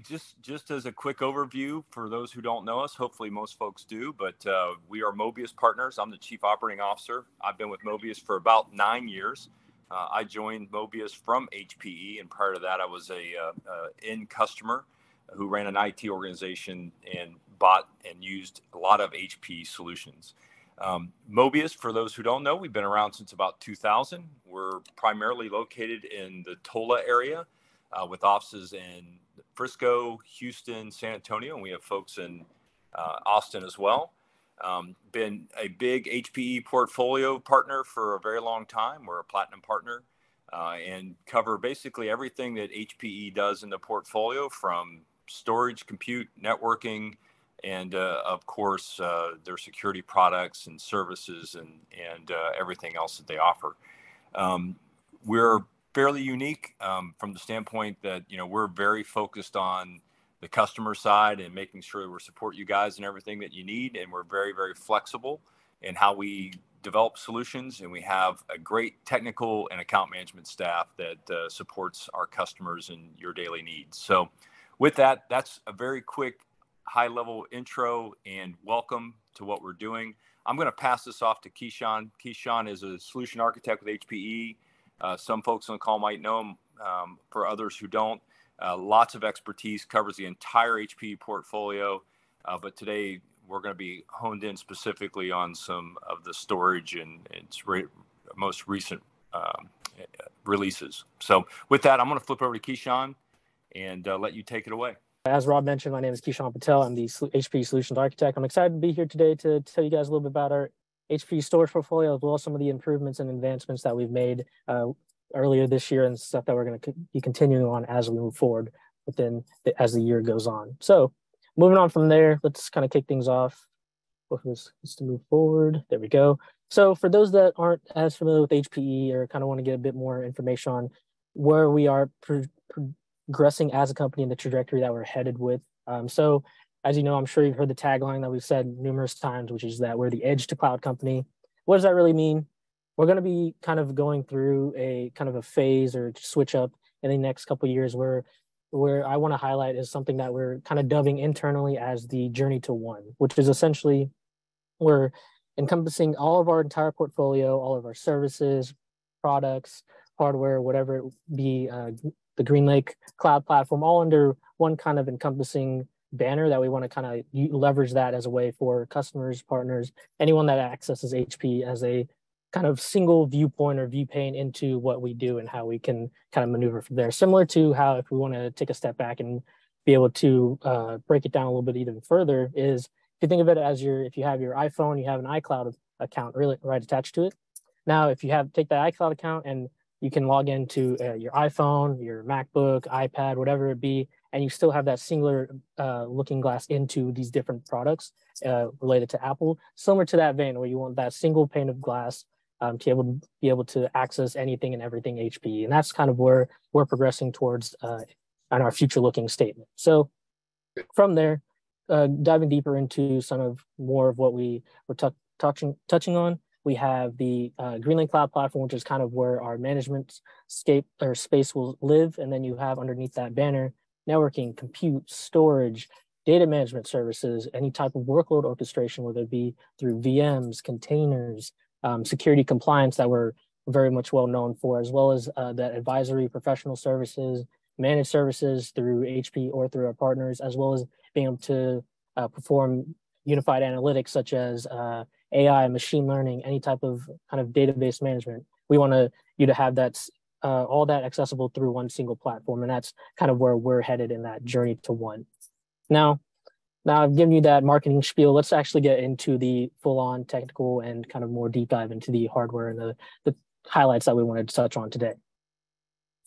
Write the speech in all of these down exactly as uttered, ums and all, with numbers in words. Just just as a quick overview for those who don't know us, hopefully most folks do, but uh, we are Mobius Partners. I'm the Chief Operating Officer. I've been with Mobius for about nine years. Uh, I joined Mobius from H P E, and prior to that, I was a uh, uh, end customer who ran an I T organization and bought and used a lot of H P E solutions. Um, Mobius, for those who don't know, we've been around since about two thousand. We're primarily located in the Tola area uh, with offices in Frisco, Houston, San Antonio, and we have folks in uh, Austin as well. Um, been a big H P E portfolio partner for a very long time. We're a platinum partner uh, and cover basically everything that H P E does in the portfolio, from storage, compute, networking, and uh, of course uh, their security products and services and, and uh, everything else that they offer. Um, we're fairly unique um, from the standpoint that, you know, we're very focused on the customer side and making sure we support you guys and everything that you need. And we're very, very flexible in how we develop solutions. And we have a great technical and account management staff that uh, supports our customers and your daily needs. So with that, that's a very quick high level intro and welcome to what we're doing. I'm going to pass this off to Keshawn. Keshawn is a solution architect with H P E. Uh, some folks on the call might know him. Um, for others who don't, uh, lots of expertise, covers the entire H P E portfolio. Uh, but today we're going to be honed in specifically on some of the storage and its re most recent um, releases. So with that, I'm going to flip over to Keshawn and uh, let you take it away. As Rob mentioned, my name is Keshawn Patel. I'm the H P E Solutions Architect. I'm excited to be here today to tell you guys a little bit about our H P E storage portfolio, as well as some of the improvements and advancements that we've made uh, earlier this year and stuff that we're going to be continuing on as we move forward within the, as the year goes on. So moving on from there, let's kind of kick things off. Let's, let's move forward. There we go. So for those that aren't as familiar with H P E or kind of want to get a bit more information on where we are pro progressing as a company and the trajectory that we're headed with. Um, so as you know, I'm sure you've heard the tagline that we've said numerous times, which is that we're the edge to cloud company. What does that really mean? We're going to be kind of going through a kind of a phase or switch up in the next couple of years where, where I want to highlight is something that we're kind of dubbing internally as the journey to one, which is essentially we're encompassing all of our entire portfolio, all of our services, products, hardware, whatever it be, uh, the GreenLake cloud platform, all under one kind of encompassing banner that we want to kind of leverage that as a way for customers, partners, anyone that accesses H P as a kind of single viewpoint or viewpane into what we do and how we can kind of maneuver from there. Similar to how if we want to take a step back and be able to uh, break it down a little bit even further is, if you think of it as your, if you have your iPhone, you have an iCloud account really right attached to it. Now, if you have, take that iCloud account and you can log into uh, your iPhone, your MacBook, iPad, whatever it be, and you still have that singular uh, looking glass into these different products uh, related to Apple, similar to that vein where you want that single pane of glass um, to be able, be able to access anything and everything H P E. And that's kind of where we're progressing towards uh, on our future looking statement. So from there, uh, diving deeper into some of more of what we were touching, touching on, we have the uh, GreenLake Cloud Platform, which is kind of where our management scape or space will live. And then you have underneath that banner, networking, compute, storage, data management services, any type of workload orchestration, whether it be through V Ms, containers, um, security compliance that we're very much well known for, as well as uh, that advisory professional services, managed services through H P or through our partners, as well as being able to uh, perform unified analytics such as uh, A I, machine learning, any type of kind of database management. We want to, you to have that Uh, all that accessible through one single platform. And that's kind of where we're headed in that journey to one. Now, now I've given you that marketing spiel. Let's actually get into the full-on technical and kind of more deep dive into the hardware and the, the highlights that we wanted to touch on today.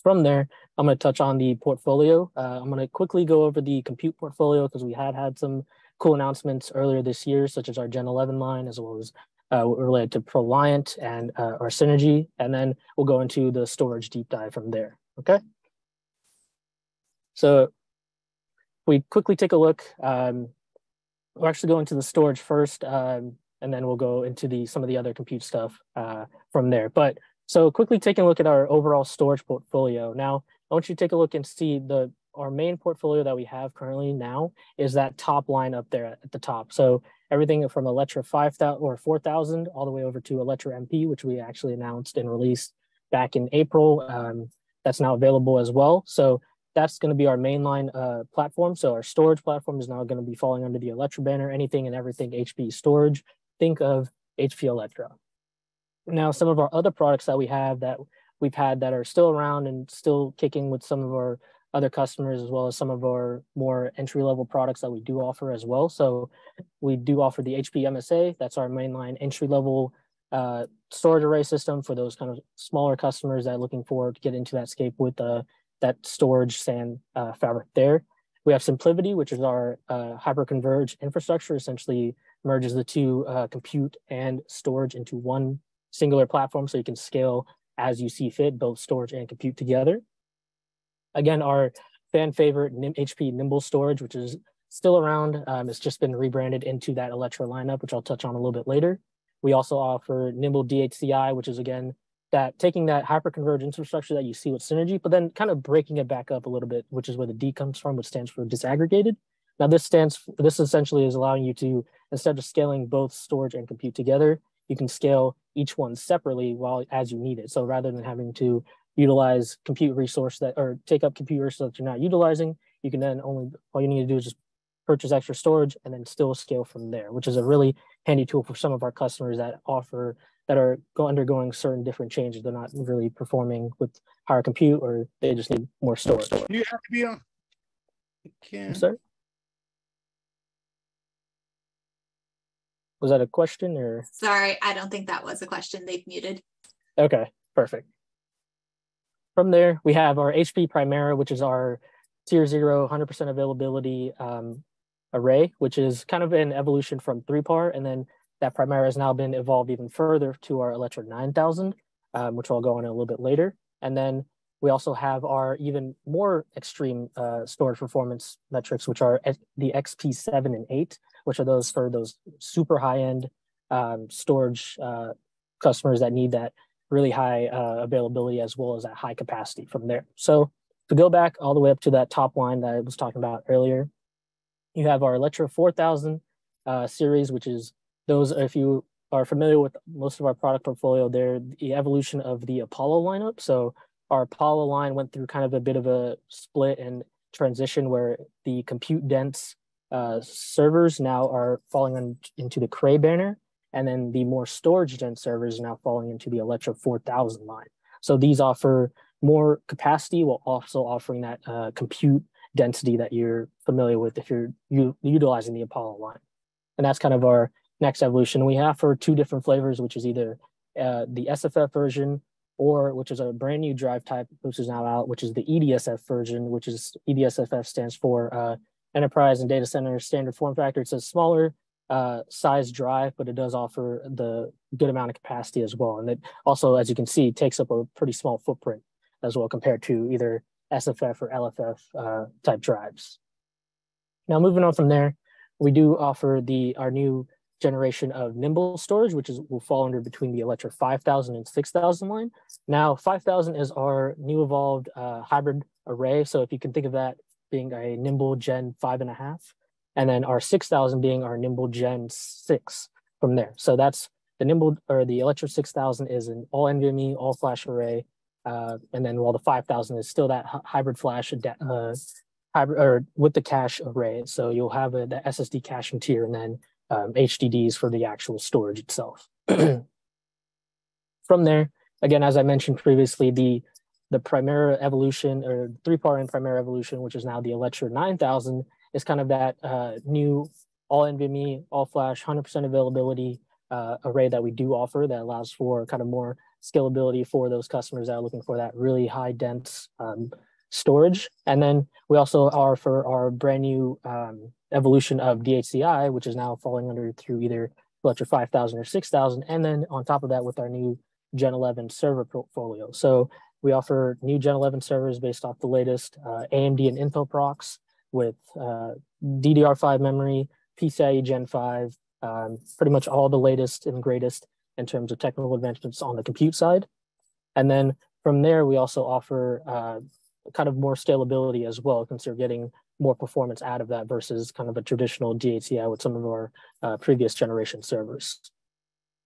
From there, I'm going to touch on the portfolio. Uh, I'm going to quickly go over the compute portfolio because we had had some cool announcements earlier this year, such as our Gen eleven line, as well as Uh, related to ProLiant and uh, our Synergy, and then we'll go into the storage deep dive from there, okay? So we quickly take a look. Um, we'll actually go into the storage first, um, and then we'll go into the some of the other compute stuff uh, from there. But so quickly taking a look at our overall storage portfolio. Now, I want you to take a look and see the our main portfolio that we have currently now is that top line up there at the top. So everything from Alletra five thousand or four thousand all the way over to Alletra M P, which we actually announced and released back in April. Um, that's now available as well. So that's going to be our mainline uh, platform. So our storage platform is now going to be falling under the Alletra banner, anything and everything H P E storage. Think of H P E Alletra. Now, some of our other products that we have that we've had that are still around and still kicking with some of our other customers, as well as some of our more entry-level products that we do offer as well. So we do offer the H P E M S A. That's our mainline entry-level uh, storage array system for those kind of smaller customers that are looking forward to get into that scape with uh, that storage SAN uh, fabric there. We have SimpliVity, which is our uh, hyper-converged infrastructure, essentially merges the two uh, compute and storage into one singular platform, so you can scale as you see fit, both storage and compute together. Again, our fan favorite H P E Nimble Storage, which is still around. Um, it's just been rebranded into that Alletra lineup, which I'll touch on a little bit later. We also offer Nimble D H C I, which is again, that taking that hyperconverged infrastructure that you see with Synergy, but then kind of breaking it back up a little bit, which is where the D comes from, which stands for disaggregated. Now this stands, for, this essentially is allowing you to, instead of scaling both storage and compute together, you can scale each one separately while as you need it. So rather than having to utilize compute resource that, or take up compute resources that you're not utilizing, you can then only, all you need to do is just purchase extra storage and then still scale from there, which is a really handy tool for some of our customers that offer, that are undergoing certain different changes. They're not really performing with higher compute, or they just need more storage. You have to be on, you can. Sorry? Was that a question or? Sorry, I don't think that was a question. They've muted. Okay, perfect. From there, we have our H P E Primera, which is our tier zero, one hundred percent availability um, array, which is kind of an evolution from three PAR. And then that Primera has now been evolved even further to our Alletra nine thousand, um, which I'll go on a little bit later. And then we also have our even more extreme uh, storage performance metrics, which are the X P seven and eight, which are those for those super high-end um, storage uh, customers that need that really high uh, availability as well as that high capacity from there. So to go back all the way up to that top line that I was talking about earlier, you have our Alletra four thousand uh, series, which is those, if you are familiar with most of our product portfolio, they're the evolution of the Apollo lineup. So our Apollo line went through kind of a bit of a split and transition where the compute dense uh, servers now are falling on, into the Cray banner. And then the more storage dense servers now falling into the Alletra four thousand line. So these offer more capacity while also offering that uh, compute density that you're familiar with if you're u utilizing the Apollo line. And that's kind of our next evolution. We offer two different flavors, which is either uh, the S F F version, or which is a brand new drive type, which is now out, which is the E D S F version, which is E D S F F stands for uh, Enterprise and Data Center Standard Form Factor. It's a smaller Uh, size drive, but it does offer the good amount of capacity as well. And it also, as you can see, takes up a pretty small footprint as well compared to either S F F or L F F uh, type drives. Now moving on from there, we do offer the our new generation of Nimble storage, which is will fall under between the Alletra five thousand and six thousand line. Now five thousand is our new evolved uh, hybrid array. So if you can think of that being a Nimble Gen five and a half, and then our six thousand being our Nimble Gen six from there. So that's the Nimble, or the Alletra six thousand is an all NVMe, all flash array. Uh, and then while the five thousand is still that hybrid flash, uh, hybrid, or with the cache array. So you'll have a, the S S D caching tier and then um, H D Ds for the actual storage itself. From there, again, as I mentioned previously, the the Primera evolution or three PAR and Primera evolution, which is now the Alletra nine thousand, is kind of that uh, new all NVMe, all flash, one hundred percent availability uh, array that we do offer that allows for kind of more scalability for those customers that are looking for that really high dense um, storage. And then we also are for our brand new um, evolution of D H C I, which is now falling under through either Alletra five thousand or six thousand. And then on top of that with our new Gen eleven server portfolio. So we offer new Gen eleven servers based off the latest uh, A M D and Intel procs, with uh, D D R five memory, PCIe Gen five, um, pretty much all the latest and greatest in terms of technical advancements on the compute side. And then from there, we also offer uh, kind of more scalability as well, since you're getting more performance out of that versus kind of a traditional D H C I with some of our uh, previous generation servers.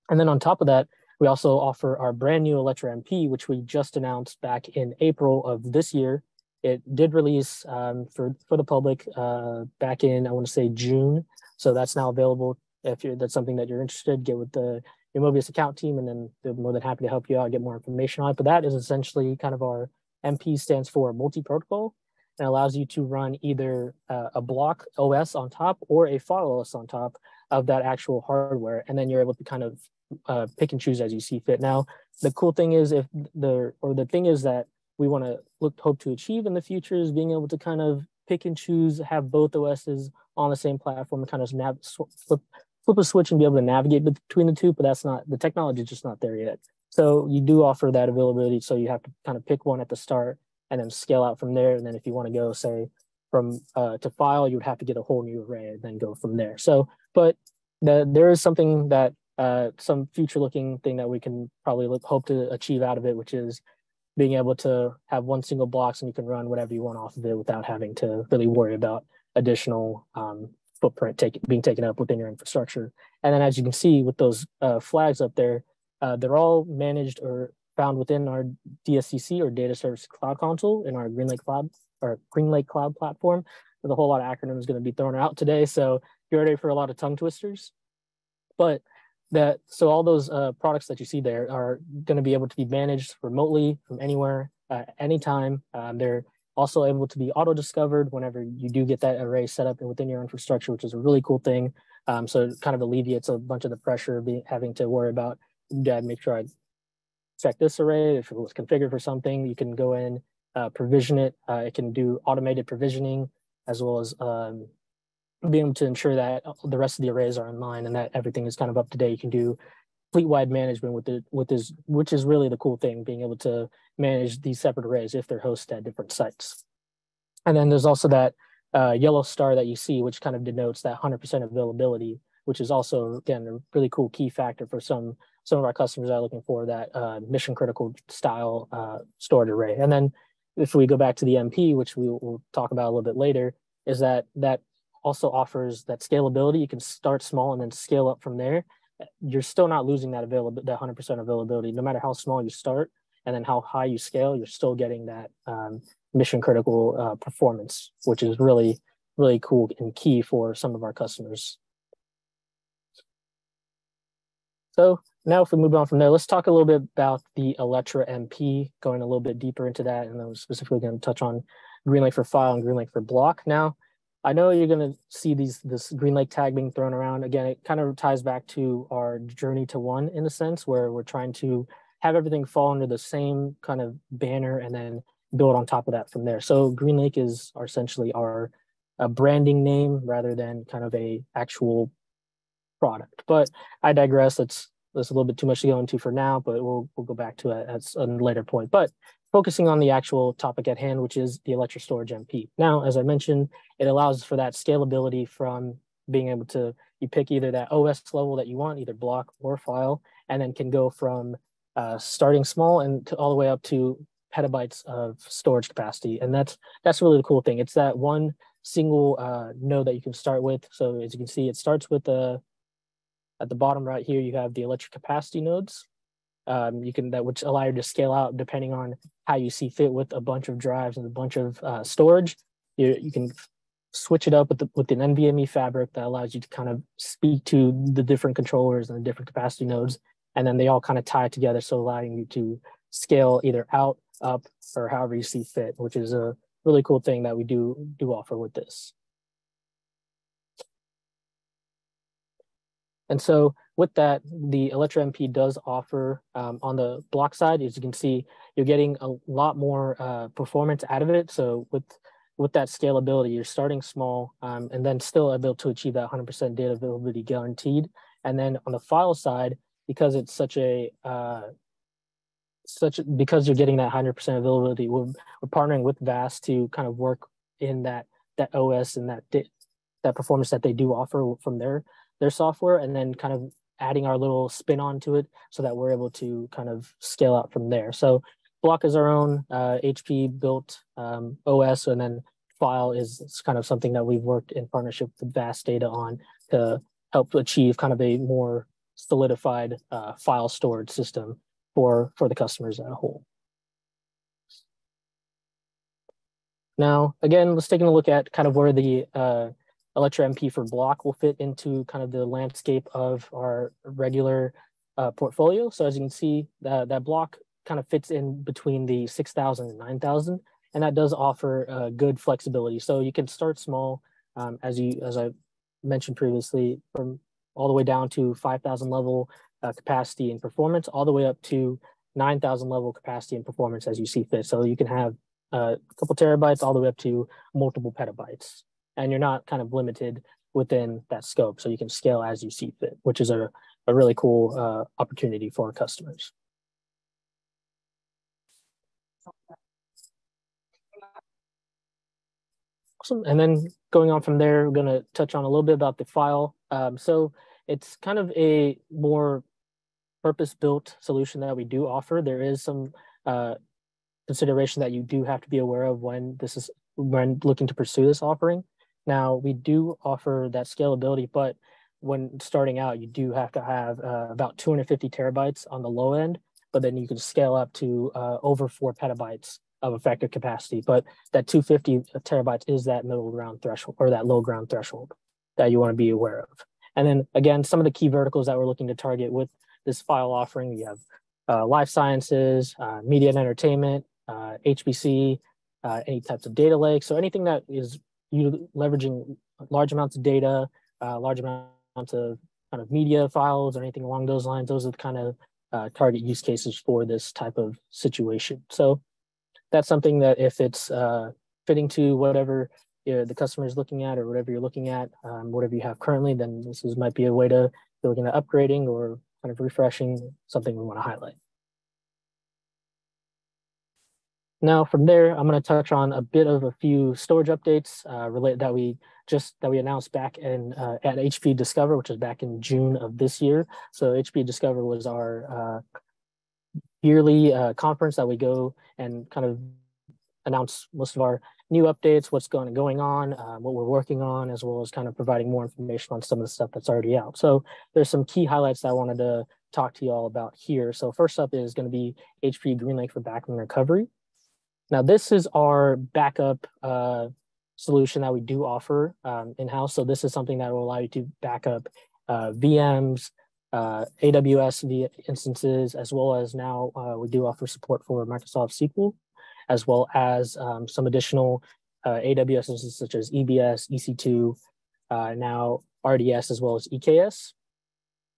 And then on top of that, we also offer our brand new Alletra M P, which we just announced back in April of this year. It did release um, for, for the public uh, back in, I want to say June. So that's now available. If you're, that's something that you're interested, get with the your Mobius account team, and then they're more than happy to help you out and get more information on it. But that is essentially kind of our M P stands for multi-protocol, and allows you to run either uh, a block O S on top or a file O S on top of that actual hardware. And then you're able to kind of uh, pick and choose as you see fit. Now, the cool thing is if the, or the thing is that we want to look, hope to achieve in the future is being able to kind of pick and choose, have both O Ss on the same platform and kind of snap, flip, flip a switch and be able to navigate between the two, but that's not, the technology is just not there yet. So you do offer that availability. So you have to kind of pick one at the start and then scale out from there. And then if you want to go, say, from uh, to file, you would have to get a whole new array and then go from there. So, but the, there is something that, uh, some future-looking thing that we can probably look, hope to achieve out of it, which is being able to have one single block and you can run whatever you want off of it without having to really worry about additional um, footprint take, being taken up within your infrastructure. And then as you can see with those uh, flags up there, uh, they're all managed or found within our D S C C or Data Service Cloud Console in our GreenLake Cloud or GreenLake Cloud platform. There's a whole lot of acronyms going to be thrown out today, so you're ready for a lot of tongue twisters. But that so all those uh, products that you see there are going to be able to be managed remotely from anywhere, uh, anytime. Um, they're also able to be auto-discovered whenever you do get that array set up within your infrastructure, which is a really cool thing. Um, so it kind of alleviates a bunch of the pressure of being, having to worry about, Dad, make sure I check this array. If it was configured for something, you can go in, uh, provision it. Uh, it can do automated provisioning, as well as um, being able to ensure that the rest of the arrays are in line and that everything is kind of up to date. You can do fleet-wide management with it, with this, which is really the cool thing, being able to manage these separate arrays if they're hosted at different sites. And then there's also that uh, yellow star that you see, which kind of denotes that one hundred percent availability, which is also, again, a really cool key factor for some Some of our customers are looking for that uh, mission critical style uh, stored array. And then if we go back to the M P, which we will talk about a little bit later, is that that also offers that scalability. You can start small and then scale up from there. You're still not losing that availability, that one hundred percent availability, no matter how small you start and then how high you scale, you're still getting that um, mission critical uh, performance, which is really, really cool and key for some of our customers. So now if we move on from there, let's talk a little bit about the Alletra M P, going a little bit deeper into that, and then we're specifically going to touch on GreenLake for file and GreenLake for block. Now, I know you're going to see these this GreenLake tag being thrown around. Again, it kind of ties back to our journey to one in a sense, where we're trying to have everything fall under the same kind of banner and then build on top of that from there. So GreenLake is essentially our uh, branding name rather than kind of a actual product. But I digress. That's That's a little bit too much to go into for now, but we'll we'll go back to it at a later point. But focusing on the actual topic at hand, which is the Alletra Storage M P. Now, as I mentioned, it allows for that scalability from being able to, you pick either that O S level that you want, either block or file, and then can go from uh, starting small and to all the way up to petabytes of storage capacity. And that's that's really the cool thing. It's that one single uh, node that you can start with. So as you can see, it starts with a at the bottom right here, you have the Alletra capacity nodes. Um, you can that which allow you to scale out depending on how you see fit with a bunch of drives and a bunch of uh, storage. You, you can switch it up with the, with an N V M E fabric that allows you to kind of speak to the different controllers and the different capacity nodes, and then they all kind of tie together, so allowing you to scale either out, up, or however you see fit, which is a really cool thing that we do do offer with this. And so with that, the Alletra M P does offer um, on the block side, as you can see, you're getting a lot more uh, performance out of it. So with, with that scalability, you're starting small um, and then still able to achieve that one hundred percent data availability guaranteed. And then on the file side, because it's such a, uh, such a, because you're getting that one hundred percent availability, we're, we're partnering with Vast to kind of work in that, that O S and that, that performance that they do offer from there. their software, and then kind of adding our little spin on to it so that we're able to kind of scale out from there. So Block is our own uh, H P E built um, O S, and then File is kind of something that we've worked in partnership with Vast Data on to help achieve kind of a more solidified uh, file storage system for, for the customers as a whole. Now, again, let's take a look at kind of where the uh, Alletra M P for Block will fit into kind of the landscape of our regular uh, portfolio. So as you can see, that, that Block kind of fits in between the six thousand and nine thousand, and that does offer uh, good flexibility. So you can start small, um, as you as I mentioned previously, from all the way down to five thousand level uh, capacity and performance, all the way up to nine thousand level capacity and performance as you see fit. So you can have Uh, a couple terabytes all the way up to multiple petabytes, and you're not kind of limited within that scope, so you can scale as you see fit, which is a, a really cool uh, opportunity for our customers. Awesome. And then going on from there, we're going to touch on a little bit about the file. Um, so it's kind of a more purpose-built solution that we do offer. There is some uh, consideration that you do have to be aware of when this is when looking to pursue this offering. Now, we do offer that scalability, but when starting out, you do have to have uh, about two hundred fifty terabytes on the low end, but then you can scale up to uh, over four petabytes of effective capacity. But that two hundred fifty terabytes is that middle ground threshold, or that low ground threshold, that you want to be aware of. And then again, some of the key verticals that we're looking to target with this file offering, you have uh, life sciences, uh, media and entertainment, Uh, H P C, uh, any types of data lakes. So anything that is you leveraging large amounts of data, uh, large amounts of kind of media files or anything along those lines, those are the kind of uh, target use cases for this type of situation. So that's something that if it's uh, fitting to whatever you know, the customer is looking at, or whatever you're looking at, um, whatever you have currently, then this is, might be a way to be looking at upgrading or kind of refreshing, something we want to highlight. Now, from there, I'm going to touch on a bit of a few storage updates uh, related that we just that we announced back in uh, at H P E Discover, which is back in June of this year. So H P E Discover was our uh, yearly uh, conference that we go and kind of announce most of our new updates, what's going going on, uh, what we're working on, as well as kind of providing more information on some of the stuff that's already out. So there's some key highlights that I wanted to talk to you all about here. So first up is going to be H P E GreenLake for Backup and Recovery. Now, this is our backup uh, solution that we do offer um, in-house. So this is something that will allow you to back up uh, V Ms, uh, A W S instances, as well as now uh, we do offer support for Microsoft S Q L, as well as um, some additional uh, A W S instances such as E B S, E C two, uh, now R D S, as well as E K S.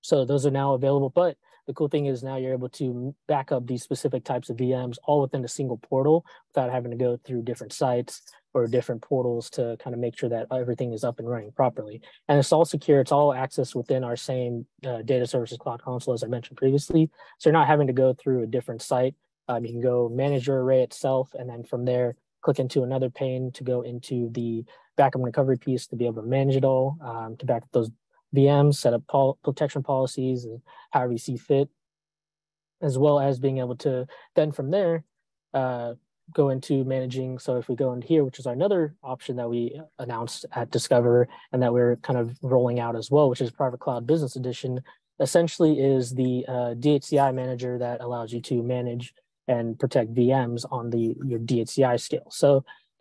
So those are now available, but the cool thing is now you're able to back up these specific types of V Ms all within a single portal without having to go through different sites or different portals to kind of make sure that everything is up and running properly. And it's all secure. It's all accessed within our same uh, data services cloud console, as I mentioned previously. So you're not having to go through a different site. Um, you can go manage your array itself, and then from there, click into another pane to go into the backup and recovery piece to be able to manage it all, um, to back up those V Ms, set up pol protection policies, and however you see fit, as well as being able to then from there uh, go into managing. So if we go in here, which is another option that we announced at Discover and that we're kind of rolling out as well, which is Private Cloud Business Edition, essentially is the uh, D H C I manager that allows you to manage and protect V Ms on the your D H C I scale. So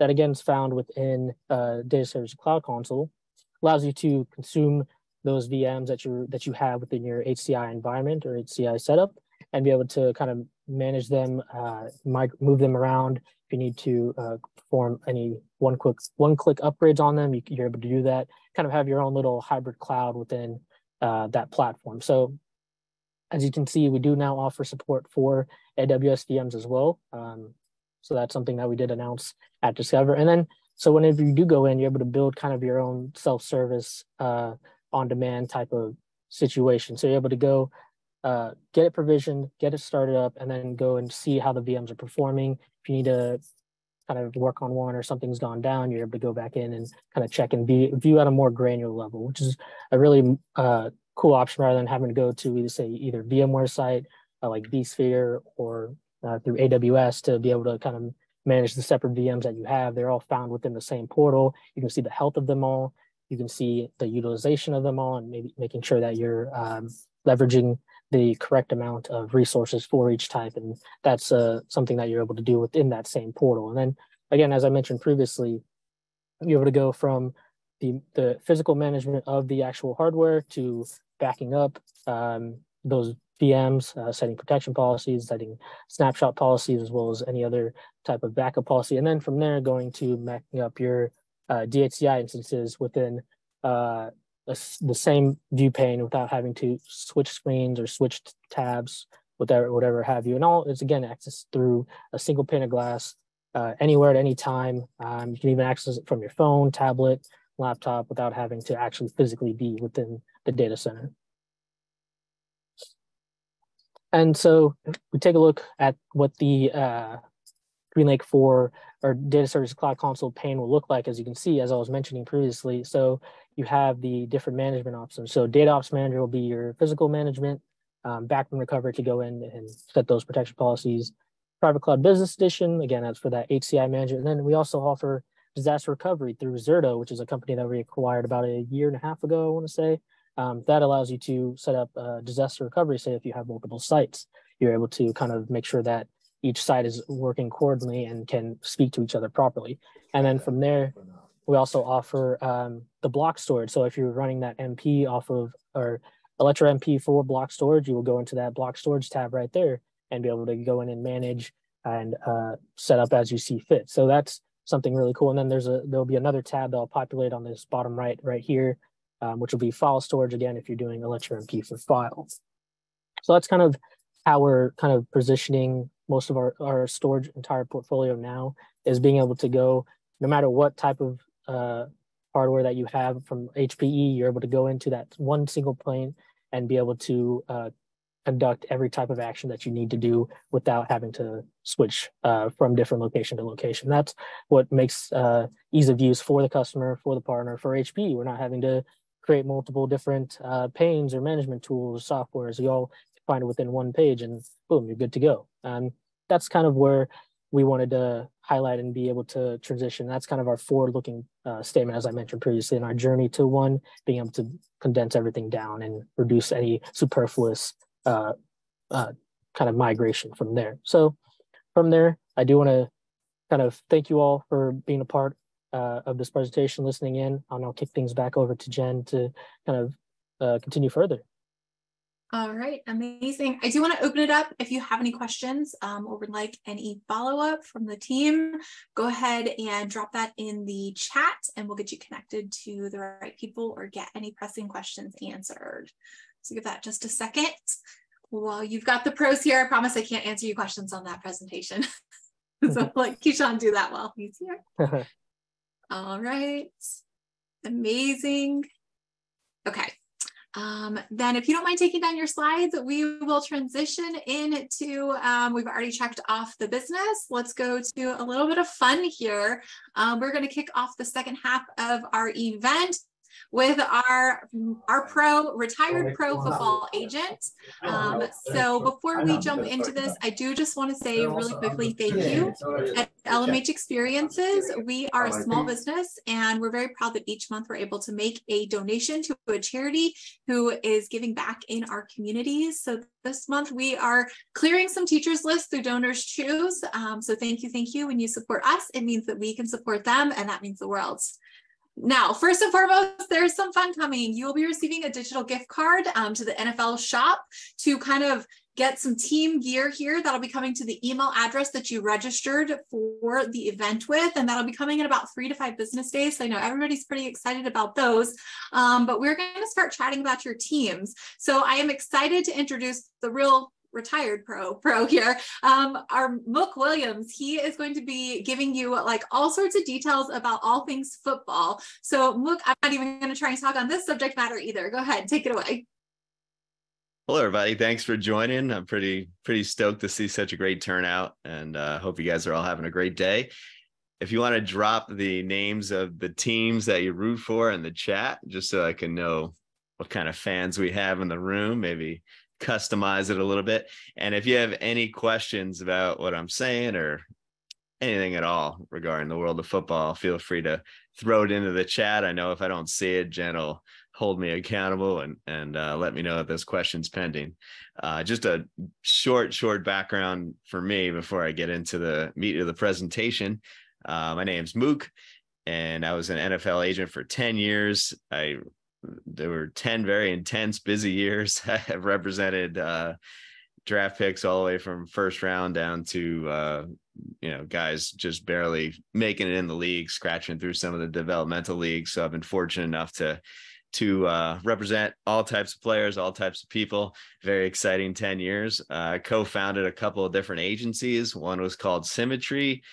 that again is found within uh, Data Service Cloud Console, allows you to consume those V Ms that you that you have within your H C I environment or H C I setup, and be able to kind of manage them, uh, move them around. If you need to uh, perform any one click one click upgrades on them, you, you're able to do that. Kind of have your own little hybrid cloud within uh, that platform. So, as you can see, we do now offer support for A W S V Ms as well. Um, so that's something that we did announce at Discover. And then, so whenever you do go in, you're able to build kind of your own self-service Uh, on-demand type of situation. So you're able to go uh, get it provisioned, get it started up, and then go and see how the V Ms are performing. If you need to kind of work on one or something's gone down, you're able to go back in and kind of check and be, view at a more granular level, which is a really uh, cool option rather than having to go to either say either VMware site uh, like vSphere or uh, through A W S to be able to kind of manage the separate V Ms that you have. They're all found within the same portal. You can see the health of them all. You can see the utilization of them all, and maybe making sure that you're um, leveraging the correct amount of resources for each type. And that's uh, something that you're able to do within that same portal. And then again, as I mentioned previously, you're able to go from the, the physical management of the actual hardware to backing up um, those V Ms, uh, setting protection policies, setting snapshot policies, as well as any other type of backup policy. And then from there, going to backing up your uh, D H C I instances within uh, a, the same view pane without having to switch screens or switch tabs, whatever, whatever have you. And all is, again, accessed through a single pane of glass uh, anywhere at any time. Um, you can even access it from your phone, tablet, laptop, without having to actually physically be within the data center. And so we take a look at what the uh, GreenLake for or data service cloud console pane will look like. As you can see, as I was mentioning previously, so you have the different management options. So data ops manager will be your physical management, um, backroom recovery to go in and set those protection policies. Private cloud business edition, again, that's for that H C I management. And then we also offer disaster recovery through Zerto, which is a company that we acquired about a year and a half ago, I want to say. Um, that allows you to set up uh, disaster recovery. Say if you have multiple sites, you're able to kind of make sure that each site is working coordinately and can speak to each other properly. And then from there, we also offer um, the block storage. So if you're running that M P off of, or Electra M P for block storage, you will go into that block storage tab right there and be able to go in and manage and uh, set up as you see fit. So that's something really cool. And then there's a, there'll be another tab that I'll populate on this bottom right, right here, Um, which will be file storage, again, if you're doing Alletra M P for files. So that's kind of how we're kind of positioning most of our, our storage entire portfolio now, is being able to go, no matter what type of uh, hardware that you have from H P E, you're able to go into that one single plane and be able to uh, conduct every type of action that you need to do without having to switch uh, from different location to location. That's what makes uh, ease of use for the customer, for the partner, for H P E. We're not having to create multiple different uh, panes or management tools, softwares. You all find it within one page and boom, you're good to go. And that's kind of where we wanted to highlight and be able to transition. That's kind of our forward-looking uh, statement, as I mentioned previously, in our journey to one, being able to condense everything down and reduce any superfluous uh, uh, kind of migration from there. So from there, I do want to kind of thank you all for being a part Uh, of this presentation, listening in, and I'll kick things back over to Jen to kind of uh, continue further. All right, amazing. I do want to open it up if you have any questions um, or would like any follow-up from the team. Go ahead and drop that in the chat and we'll get you connected to the right people or get any pressing questions answered. So give that just a second. Well, you've got the pros here. I promise I can't answer your questions on that presentation. So let Keshawn do that while he's here. All right, amazing. Okay, um, then if you don't mind taking down your slides, we will transition into, um, we've already checked off the business. Let's go to a little bit of fun here. Um, we're gonna kick off the second half of our event with our, our pro, retired pro football agent. Um, so before we jump into this, I do just want to say really quickly, thank you. At L M H Experiences, we are a small business and we're very proud that each month we're able to make a donation to a charity who is giving back in our communities. So this month we are clearing some teachers lists through Donors Choose. Um, so thank you, thank you. When you support us, it means that we can support them, and that means the world. Now, first and foremost, there's some fun coming. You will be receiving a digital gift card um, to the N F L shop to kind of get some team gear here. That'll be coming to the email address that you registered for the event with, and that'll be coming in about three to five business days. So I know everybody's pretty excited about those, um, but we're going to start chatting about your teams. So I am excited to introduce the real retired pro pro here, um, our Mook Williams. He is going to be giving you like all sorts of details about all things football. So Mook, I'm not even going to try and talk on this subject matter either. Go ahead, take it away. Hello, everybody. Thanks for joining. I'm pretty, pretty stoked to see such a great turnout, and uh, hope you guys are all having a great day. If you want to drop the names of the teams that you root for in the chat, just so I can know what kind of fans we have in the room, maybe customize it a little bit. And if you have any questions about what I'm saying or anything at all regarding the world of football, feel free to throw it into the chat. I know if I don't see it, Jen will hold me accountable and, and uh, let me know that those questions pending. Uh, just a short, short background for me before I get into the meat of the presentation. Uh, my name's Mook, and I was an N F L agent for ten years. I There were ten very intense, busy years. I have represented uh, draft picks all the way from first round down to, uh, you know, guys just barely making it in the league, scratching through some of the developmental leagues. So I've been fortunate enough to to uh, represent all types of players, all types of people. Very exciting ten years. I uh, co-founded a couple of different agencies. One was called Symmetry,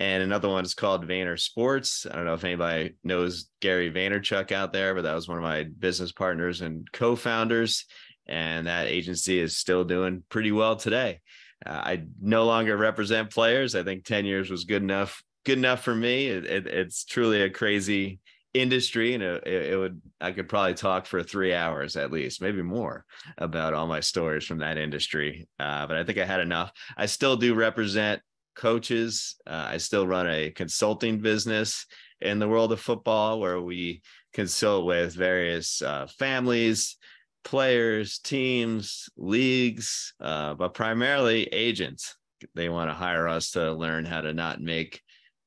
and another one is called Vayner Sports. I don't know if anybody knows Gary Vaynerchuk out there, but that was one of my business partners and co-founders. And that agency is still doing pretty well today. Uh, I no longer represent players. I think ten years was good enough, good enough for me. It, it, it's truly a crazy industry, and it, it would I could probably talk for three hours at least, maybe more, about all my stories from that industry. Uh, but I think I had enough. I still do represent coaches. Uh, I still run a consulting business in the world of football where we consult with various uh, families, players, teams, leagues, uh, but primarily agents. They want to hire us to learn how to not make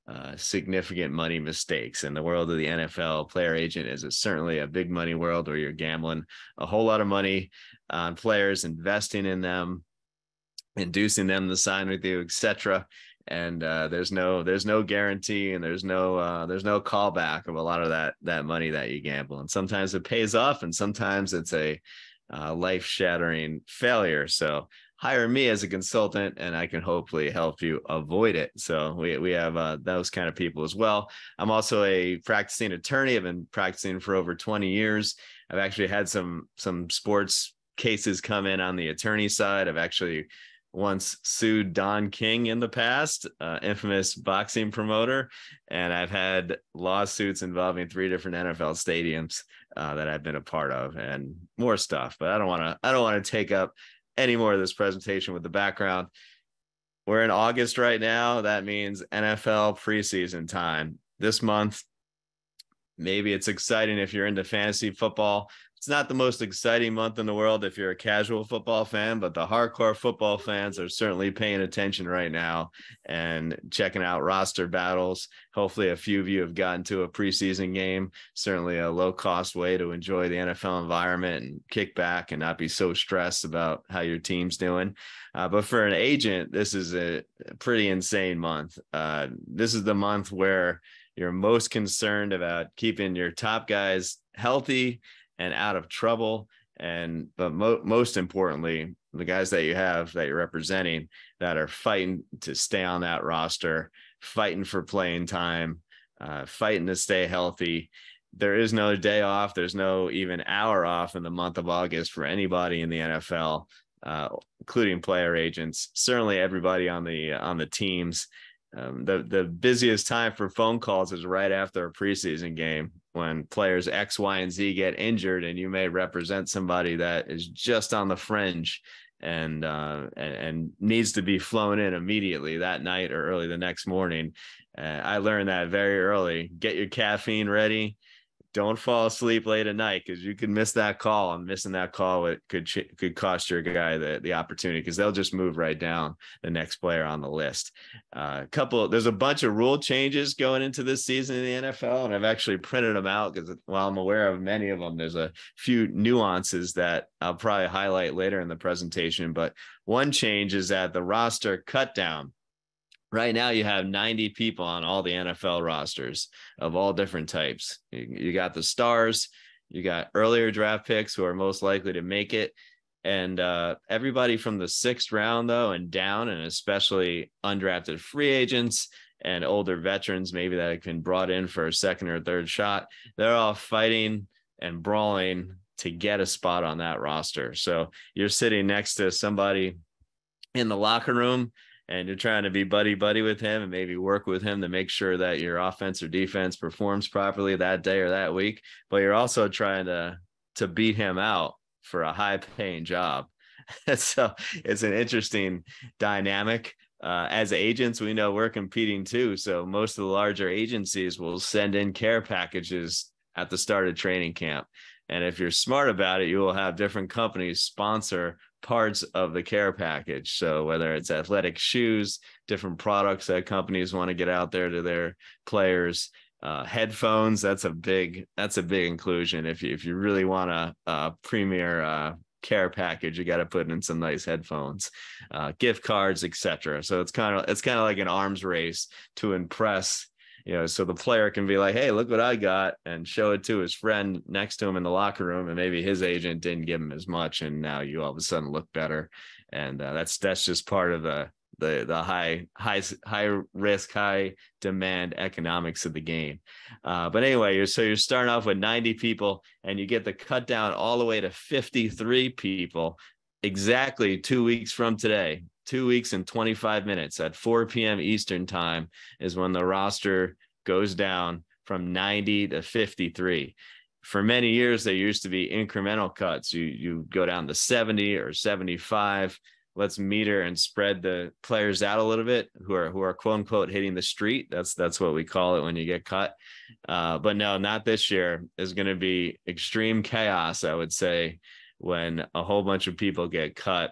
uh, significant money mistakes. In the world of the N F L, player agent is a, certainly a big money world where you're gambling a whole lot of money on players, investing in them, inducing them to sign with you, et cetera, and uh, there's no there's no guarantee, and there's no uh, there's no callback of a lot of that that money that you gamble. And sometimes it pays off, and sometimes it's a uh, life-shattering failure. So hire me as a consultant, and I can hopefully help you avoid it. So we we have uh, those kind of people as well. I'm also a practicing attorney. I've been practicing for over twenty years. I've actually had some some sports cases come in on the attorney side. I've actually once sued Don King in the past, uh, infamous boxing promoter, and I've had lawsuits involving three different N F L stadiums uh, that I've been a part of, and more stuff. But I don't want to. I don't want to take up any more of this presentation with the background. We're in August right now. That means N F L preseason time this month. Maybe it's exciting if you're into fantasy football. It's not the most exciting month in the world if you're a casual football fan, but the hardcore football fans are certainly paying attention right now and checking out roster battles. Hopefully a few of you have gotten to a preseason game, certainly a low-cost way to enjoy the N F L environment and kick back and not be so stressed about how your team's doing. Uh, but for an agent, this is a pretty insane month. Uh, this is the month where you're most concerned about keeping your top guys healthy and out of trouble, and but mo most importantly, the guys that you have that you're representing that are fighting to stay on that roster, fighting for playing time, uh, fighting to stay healthy. There is no day off. There's no even hour off in the month of August for anybody in the N F L, uh, including player agents. Certainly, everybody on the on the teams. Um, the the busiest time for phone calls is right after a preseason game, when players X, Y, and Z get injured, and you may represent somebody that is just on the fringe and, uh, and, and needs to be flown in immediately that night or early the next morning. Uh, I learned that very early. Get your caffeine ready. Don't fall asleep late at night, because you could miss that call, and missing that call it could could cost your guy the, the opportunity, because they'll just move right down the next player on the list. Uh, a couple, there's a bunch of rule changes going into this season in the N F L, and I've actually printed them out, because while I'm aware of many of them, there's a few nuances that I'll probably highlight later in the presentation. But one change is that the roster cut down. Right now, you have ninety people on all the N F L rosters of all different types. You, you got the stars, you got earlier draft picks who are most likely to make it, and uh, everybody from the sixth round, though, and down, and especially undrafted free agents and older veterans, maybe that have been brought in for a second or third shot, they're all fighting and brawling to get a spot on that roster. So you're sitting next to somebody in the locker room, and you're trying to be buddy-buddy with him and maybe work with him to make sure that your offense or defense performs properly that day or that week. But you're also trying to, to beat him out for a high-paying job So it's an interesting dynamic. Uh, as agents, we know we're competing too. So most of the larger agencies will send in care packages at the start of training camp. And if you're smart about it, you will have different companies sponsor parts of the care package. So whether it's athletic shoes, different products that companies want to get out there to their players, uh, headphones, that's a big, that's a big inclusion. If you, if you really want a, a premier uh, care package, you got to put in some nice headphones, uh, gift cards, et cetera. So it's kind of, it's kind of like an arms race to impress, you know, so the player can be like, hey, look what I got, and show it to his friend next to him in the locker room. And maybe his agent didn't give him as much. And now you all of a sudden look better. And uh, that's, that's just part of the, the, the high, high, high risk, high demand economics of the game. Uh, but anyway, you're, so you're starting off with ninety people, and you get the cut down all the way to fifty-three people, exactly two weeks from today. Two weeks and twenty-five minutes at four p.m. Eastern time is when the roster goes down from ninety to fifty-three. For many years, there used to be incremental cuts. You, you go down to seventy or seventy-five. Let's meter and spread the players out a little bit who are, who are quote unquote hitting the street. That's, that's what we call it when you get cut. Uh, but no, not this year. It's going to be extreme chaos, I would say, when a whole bunch of people get cut.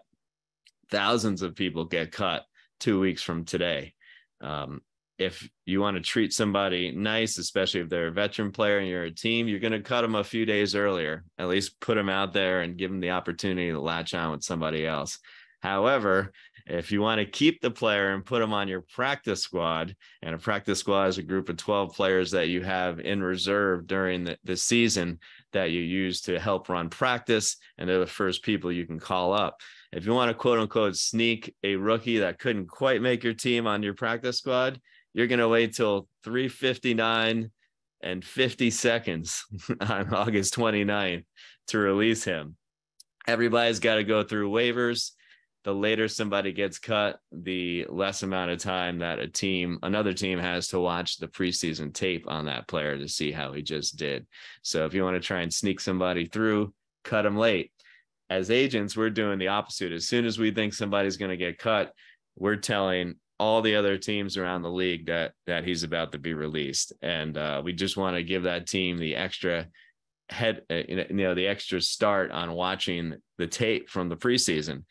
Thousands of people get cut two weeks from today. Um, if you want to treat somebody nice, especially if they're a veteran player and you're a team, you're going to cut them a few days earlier, at least put them out there and give them the opportunity to latch on with somebody else. However, if you want to keep the player and put them on your practice squad, and a practice squad is a group of twelve players that you have in reserve during the, the season that you use to help run practice, and they're the first people you can call up. If you want to quote unquote sneak a rookie that couldn't quite make your team on your practice squad, you're going to wait till three fifty-nine and fifty seconds on August twenty-ninth to release him. Everybody's got to go through waivers. The later somebody gets cut, the less amount of time that a team, another team has to watch the preseason tape on that player to see how he just did. So if you want to try and sneak somebody through, cut them late. As agents, we're doing the opposite. As soon as we think somebody's going to get cut, we're telling all the other teams around the league that that he's about to be released. And uh, we just want to give that team the extra head, uh, you know, the extra start on watching the tape from the preseason.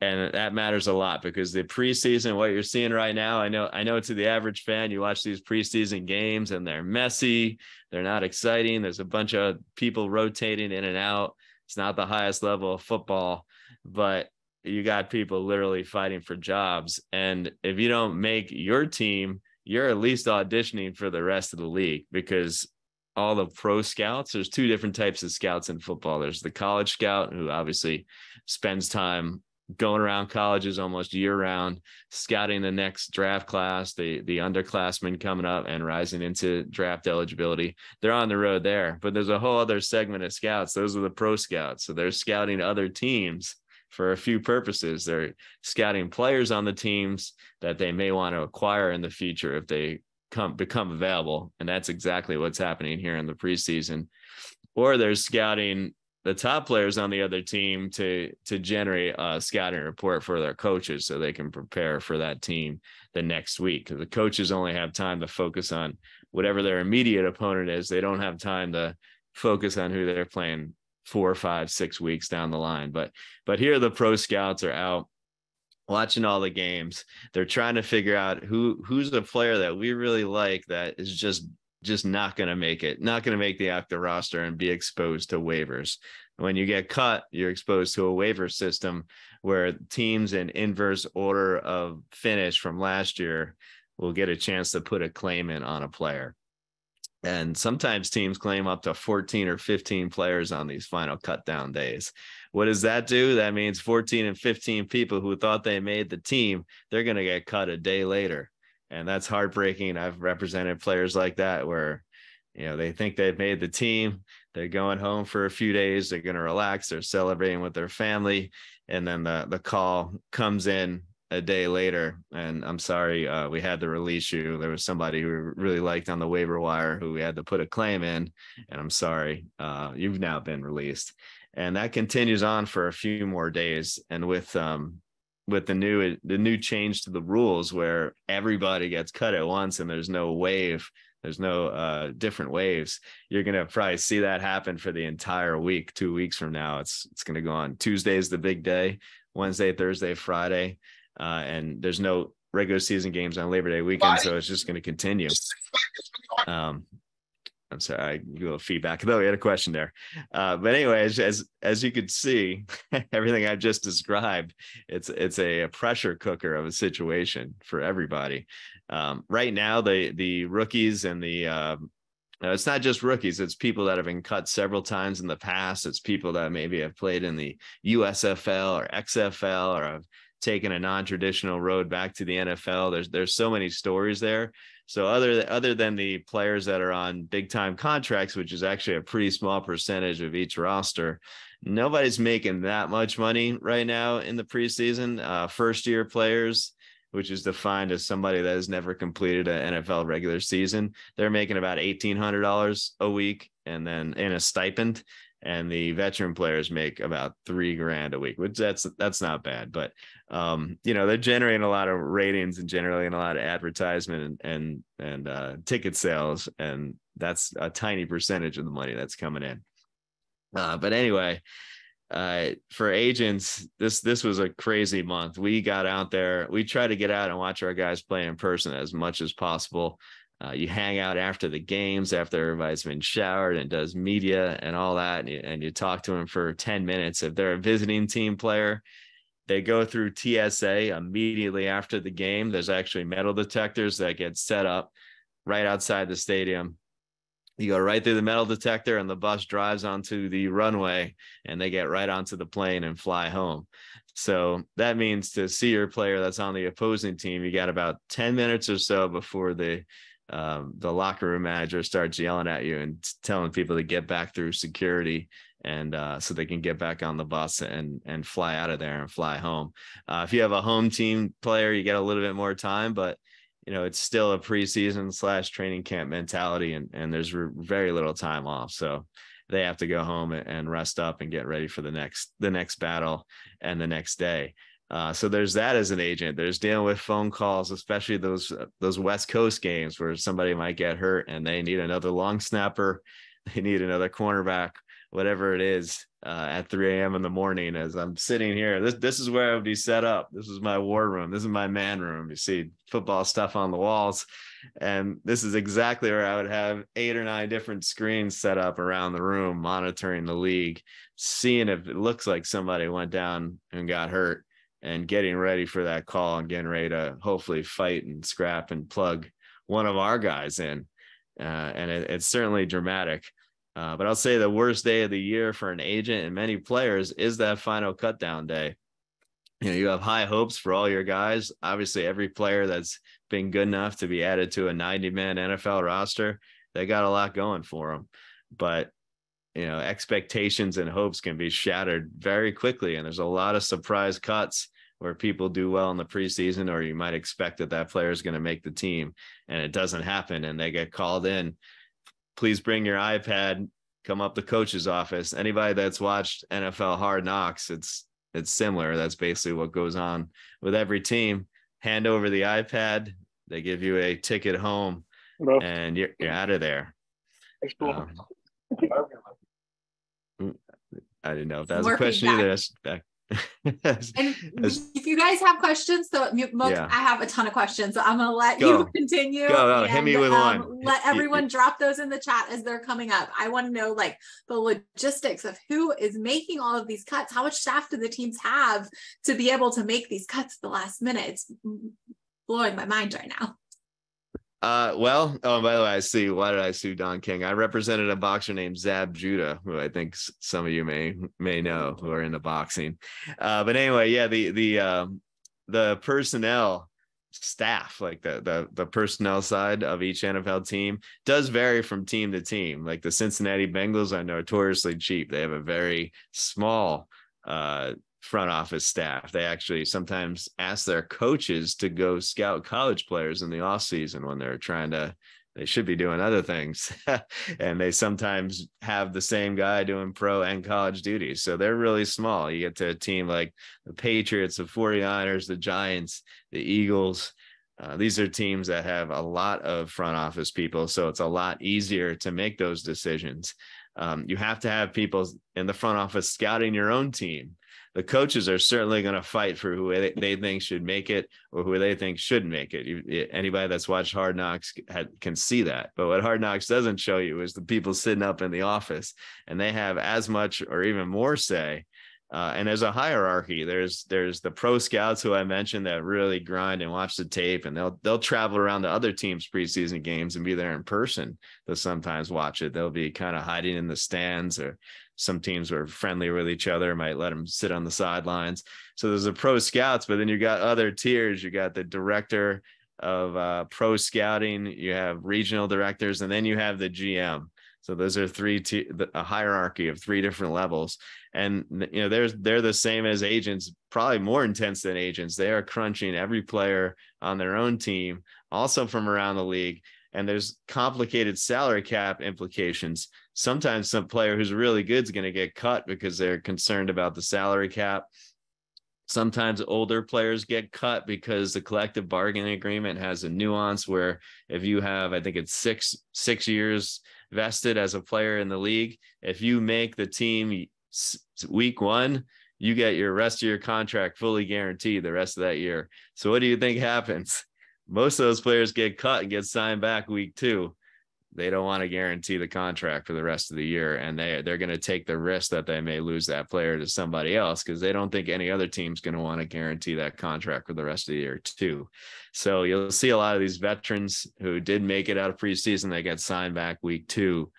And that matters a lot, because the preseason, what you're seeing right now, I know, I know to the average fan, you watch these preseason games and they're messy. They're not exciting. There's a bunch of people rotating in and out. It's not the highest level of football, but you got people literally fighting for jobs. And if you don't make your team, you're at least auditioning for the rest of the league, because all the pro scouts, there's two different types of scouts in football. There's the college scout, who obviously spends time going around colleges almost year round, scouting the next draft class, the, the underclassmen coming up and rising into draft eligibility. They're on the road there, but there's a whole other segment of scouts. Those are the pro scouts. So they're scouting other teams for a few purposes. They're scouting players on the teams that they may want to acquire in the future if they come become available. And that's exactly what's happening here in the preseason. Or they're scouting the top players on the other team to, to generate a scouting report for their coaches so they can prepare for that team the next week. The coaches only have time to focus on whatever their immediate opponent is. They don't have time to focus on who they're playing four, five, six weeks down the line. But, but here the pro scouts are out watching all the games. They're trying to figure out who, who's the player that we really like that is just just not going to make it, not going to make the active roster and be exposed to waivers. When you get cut, you're exposed to a waiver system where teams in inverse order of finish from last year will get a chance to put a claim in on a player. And sometimes teams claim up to fourteen or fifteen players on these final cut down days. What does that do? That means fourteen and fifteen people who thought they made the team, they're going to get cut a day later. And that's heartbreaking. I've represented players like that where, you know, they think they've made the team. They're going home for a few days. They're going to relax. They're celebrating with their family. And then the, the call comes in a day later, and I'm sorry, uh, we had to release you. There was somebody who really liked on the waiver wire who we had to put a claim in, and I'm sorry, uh, you've now been released. And that continues on for a few more days. And with um, with the new the new change to the rules where everybody gets cut at once and there's no wave, there's no uh, different waves, you're going to probably see that happen for the entire week. Two weeks from now, it's it's going to go on. Tuesday's the big day, Wednesday, Thursday, Friday. Uh, and there's no regular season games on Labor Day weekend, so it's just going to continue. Um, I'm sorry, I get a little feedback. Though we had a question there, uh, but anyways, as as you could see, everything I've just described, it's it's a, a pressure cooker of a situation for everybody. Um, right now, the the rookies and the uh, it's not just rookies; it's people that have been cut several times in the past. It's people that maybe have played in the U S F L or X F L or have taken a non-traditional road back to the N F L. There's there's so many stories there. So other th- other than the players that are on big time contracts, which is actually a pretty small percentage of each roster, nobody's making that much money right now in the preseason. Uh, first year players, which is defined as somebody that has never completed an N F L regular season, they're making about eighteen hundred dollars a week, and then in a stipend. And the veteran players make about three grand a week, which that's that's not bad. But, um, you know, they're generating a lot of ratings and generating a lot of advertisement and and, and uh, ticket sales. And that's a tiny percentage of the money that's coming in. Uh, but anyway, uh, for agents, this this was a crazy month. We got out there. We tried to get out and watch our guys play in person as much as possible. Uh, you hang out after the games, after everybody's been showered and does media and all that, and you, and you talk to them for ten minutes. If they're a visiting team player, they go through T S A immediately after the game. There's actually metal detectors that get set up right outside the stadium. You go right through the metal detector, and the bus drives onto the runway, and they get right onto the plane and fly home. So that means to see your player that's on the opposing team, you got about ten minutes or so before the Um, the locker room manager starts yelling at you and telling people to get back through security, and uh, so they can get back on the bus and and fly out of there and fly home. Uh, if you have a home team player, you get a little bit more time, but you know, it's still a preseason slash training camp mentality, and and there's re- very little time off, so they have to go home and rest up and get ready for the next the next battle and the next day. Uh, so there's that as an agent. There's dealing with phone calls, especially those those West Coast games where somebody might get hurt and they need another long snapper, they need another cornerback, whatever it is, uh, at three a.m. in the morning. As I'm sitting here, this this is where I would be set up. This is my war room. This is my man room. You see football stuff on the walls, and this is exactly where I would have eight or nine different screens set up around the room, monitoring the league, seeing if it looks like somebody went down and got hurt, and getting ready for that call and getting ready to hopefully fight and scrap and plug one of our guys in. Uh, and it, it's certainly dramatic. Uh, but I'll say the worst day of the year for an agent and many players is that final cutdown day. You know, you have high hopes for all your guys. Obviously, every player that's been good enough to be added to a ninety-man N F L roster, they got a lot going for them. But you know, expectations and hopes can be shattered very quickly, and there's a lot of surprise cuts where people do well in the preseason, or you might expect that that player is going to make the team, and it doesn't happen, and they get called in. Please bring your iPad, come up the coach's office. Anybody that's watched N F L Hard Knocks, it's it's similar. That's basically what goes on with every team. Hand over the iPad, they give you a ticket home, Hello. and you're, you're out of there. That's cool. Um, I didn't know if that was More a question feedback. either. That's, and if you guys have questions, so most, yeah. I have a ton of questions, so I'm going to let Go. you continue. Go, no, and, hit me with um, one. Let everyone drop those in the chat as they're coming up. I want to know like the logistics of who is making all of these cuts. How much staff do the teams have to be able to make these cuts at the last minute? It's blowing my mind right now. Uh, well, oh, by the way, I see. Why did I sue Don King? I represented a boxer named Zab Judah, who I think some of you may may know who are into boxing. Uh, but anyway, yeah, the the um, the personnel staff, like the the the personnel side of each N F L team, does vary from team to team. Like the Cincinnati Bengals are notoriously cheap; they have a very small uh, front office staff. They actually sometimes ask their coaches to go scout college players in the off season when they're trying to, they should be doing other things. And they sometimes have the same guy doing pro and college duties. So they're really small. You get to a team like the Patriots, the forty-niners, the Giants, the Eagles. Uh, these are teams that have a lot of front office people. So it's a lot easier to make those decisions. Um, you have to have people in the front office scouting your own team. The coaches are certainly going to fight for who they, they think should make it or who they think should make it. You, anybody that's watched Hard Knocks had, can see that. But what Hard Knocks doesn't show you is the people sitting up in the office, and they have as much or even more say. Uh, and there's a hierarchy. There's there's the pro scouts who I mentioned that really grind and watch the tape, and they'll they'll travel around to other teams' preseason games and be there in person. They'll sometimes watch it. They'll be kind of hiding in the stands, or some teams were friendly with each other, might let them sit on the sidelines. So there's the pro scouts, but then you got other tiers. You got the director of uh, pro scouting. You have regional directors, and then you have the G M. So those are three, t- a hierarchy of three different levels. And, you know, there's, they're the same as agents, probably more intense than agents. They are crunching every player on their own team, also from around the league. And there's complicated salary cap implications. Sometimes some player who's really good is going to get cut because they're concerned about the salary cap. Sometimes older players get cut because the collective bargaining agreement has a nuance where if you have, I think it's six, six years vested as a player in the league, if you make the team week one, you get your rest of your contract fully guaranteed the rest of that year. So what do you think happens? Most of those players get cut and get signed back week two. They don't want to guarantee the contract for the rest of the year, and they, they're going to take the risk that they may lose that player to somebody else because they don't think any other team's going to want to guarantee that contract for the rest of the year too. So you'll see a lot of these veterans who did make it out of preseason, they get signed back week two.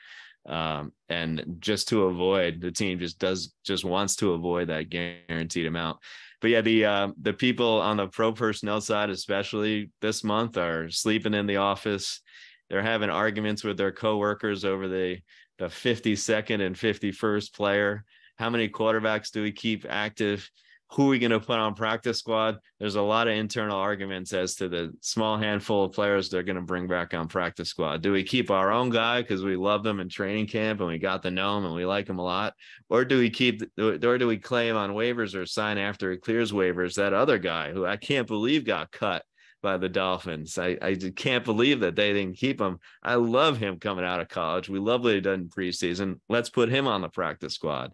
Um, and just to avoid, the team just does, just wants to avoid that guaranteed amount. But yeah, the, uh, the people on the pro personnel side, especially this month, are sleeping in the office. They're having arguments with their coworkers over the, the fifty-second and fifty-first player. How many quarterbacks do we keep active? Who are we going to put on practice squad? There's a lot of internal arguments as to the small handful of players they're going to bring back on practice squad. Do we keep our own guy because we love them in training camp and we got to know him and we like him a lot? Or do we keep, or do we claim on waivers or sign after he clears waivers that other guy who I can't believe got cut by the Dolphins? I, I can't believe that they didn't keep him. I love him coming out of college. We love what he done in preseason. Let's put him on the practice squad.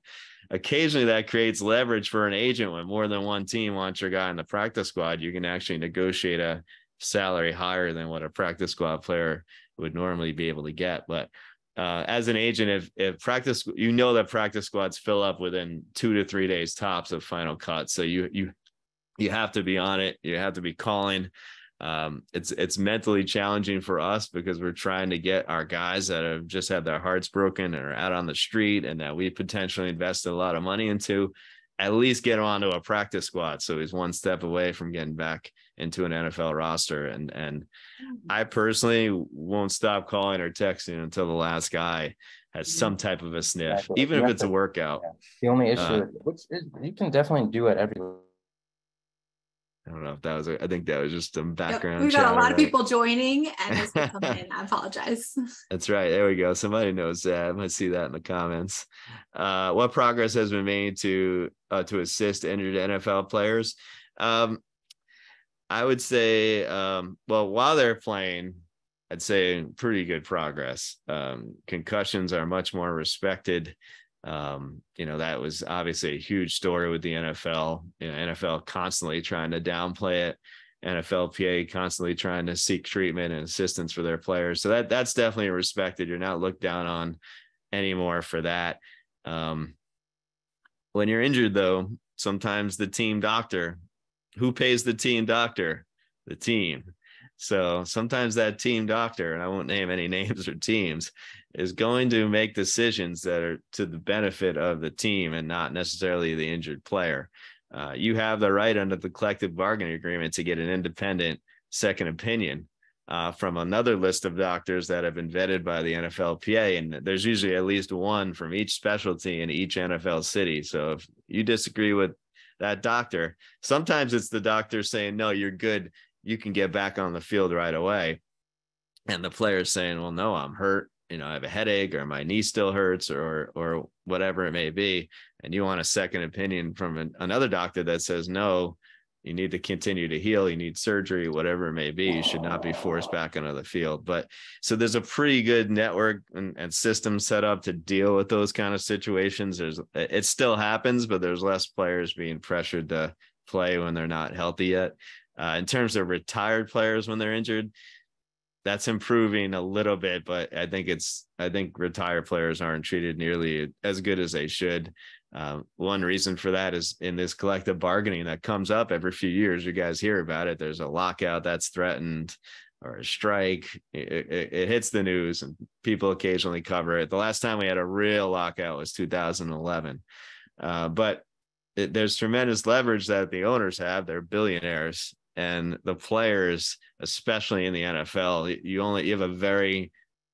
Occasionally that creates leverage for an agent. When more than one team wants your guy in the practice squad, you can actually negotiate a salary higher than what a practice squad player would normally be able to get. But uh, as an agent, if, if practice, you know that practice squads fill up within two to three days tops of final cut. So you, you, you have to be on it. You have to be calling. Um, it's it's mentally challenging for us because we're trying to get our guys that have just had their hearts broken and are out on the street and that we potentially invested a lot of money into, at least get him onto a practice squad. So he's one step away from getting back into an N F L roster. And, and I personally won't stop calling or texting until the last guy has some type of a sniff, exactly. even you if it's to, a workout. Yeah. The only issue, uh, which is, you can definitely do it every I don't know if that was, I think that was just some background. Yep, we've got chatter, a lot right? of people joining and just coming in. I apologize. That's right. There we go. Somebody knows that. I might see that in the comments. Uh, what progress has been made to, uh, to assist injured N F L players? Um, I would say, um, well, while they're playing, I'd say pretty good progress. Um, concussions are much more respected. Um, you know, that was obviously a huge story with the N F L, you know, N F L constantly trying to downplay it, N F L P A constantly trying to seek treatment and assistance for their players. So that that's definitely respected. You're not looked down on anymore for that. Um, when you're injured though, sometimes the team doctor, who pays the team doctor? The team. So sometimes that team doctor, and I won't name any names or teams, is going to make decisions that are to the benefit of the team and not necessarily the injured player. Uh, you have the right under the collective bargaining agreement to get an independent second opinion uh, from another list of doctors that have been vetted by the N F L P A. And there's usually at least one from each specialty in each N F L city. So if you disagree with that doctor. Sometimes it's the doctor saying, no, you're good. You can get back on the field right away. And the player's saying, well, no, I'm hurt. You know, I have a headache or my knee still hurts or, or whatever it may be. And you want a second opinion from an, another doctor that says, no, you need to continue to heal. You need surgery, whatever it may be. You should not be forced back onto the field. But so there's a pretty good network and, and system set up to deal with those kind of situations. There's, it still happens, but there's less players being pressured to play when they're not healthy yet. Uh, in terms of retired players, when they're injured, that's improving a little bit, but I think it's, I think retired players aren't treated nearly as good as they should. Um, one reason for that is in this collective bargaining that comes up every few years, you guys hear about it. There's a lockout that's threatened or a strike. It, it, it hits the news and people occasionally cover it. The last time we had a real lockout was two thousand eleven. Uh, but it, there's tremendous leverage that the owners have. They're billionaires. And the players, especially in the N F L, you only you have a very